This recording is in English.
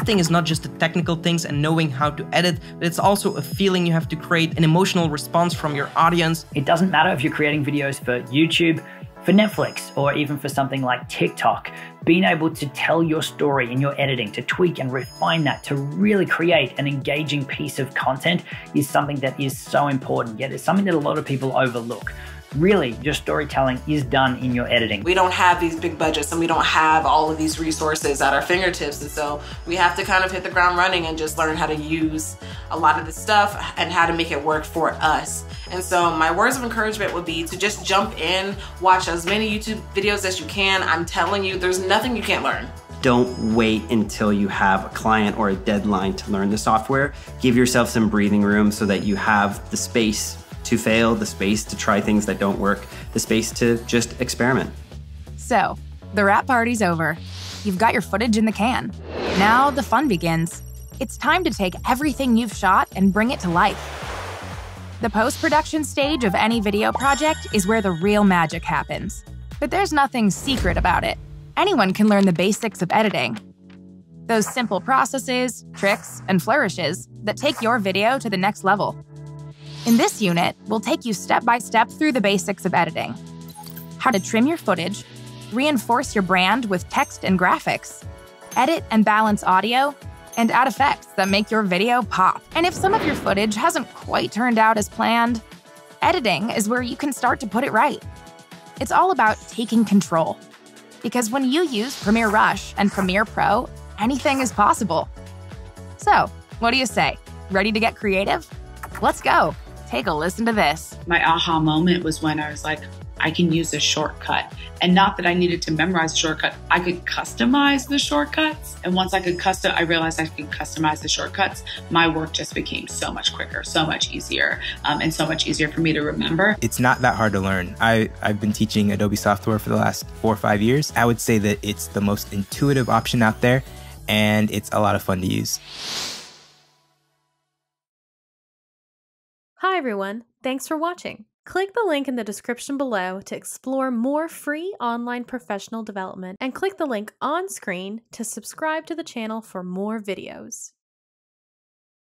Editing is not just the technical things and knowing how to edit, but it's also a feeling. You have to create an emotional response from your audience. It doesn't matter if you're creating videos for YouTube, for Netflix, or even for something like TikTok. Being able to tell your story in your editing, to tweak and refine that, to really create an engaging piece of content is something that is so important, yet it's something that a lot of people overlook. Really, your storytelling is done in your editing. We don't have these big budgets and we don't have all of these resources at our fingertips. And so we have to kind of hit the ground running and just learn how to use a lot of the stuff and how to make it work for us. And so my words of encouragement would be to just jump in, watch as many YouTube videos as you can. I'm telling you, there's nothing you can't learn. Don't wait until you have a client or a deadline to learn the software. Give yourself some breathing room so that you have the space to fail, the space to try things that don't work, the space to just experiment. So, the wrap party's over. You've got your footage in the can. Now the fun begins. It's time to take everything you've shot and bring it to life. The post-production stage of any video project is where the real magic happens. But there's nothing secret about it. Anyone can learn the basics of editing. Those simple processes, tricks, and flourishes that take your video to the next level. In this unit, we'll take you step by step through the basics of editing. How to trim your footage, reinforce your brand with text and graphics, edit and balance audio, and add effects that make your video pop. And if some of your footage hasn't quite turned out as planned, editing is where you can start to put it right. It's all about taking control. Because when you use Premiere Rush and Premiere Pro, anything is possible. So, what do you say? Ready to get creative? Let's go. Take a listen to this. My aha moment was when I was like, I can use a shortcut. And not that I needed to memorize a shortcut, I could customize the shortcuts. And once I realized I could customize the shortcuts, my work just became so much quicker, so much easier, and so much easier for me to remember. It's not that hard to learn. I've been teaching Adobe software for the last 4 or 5 years. I would say that it's the most intuitive option out there, and it's a lot of fun to use. Hi everyone, thanks for watching. Click the link in the description below to explore more free online professional development, and click the link on screen to subscribe to the channel for more videos.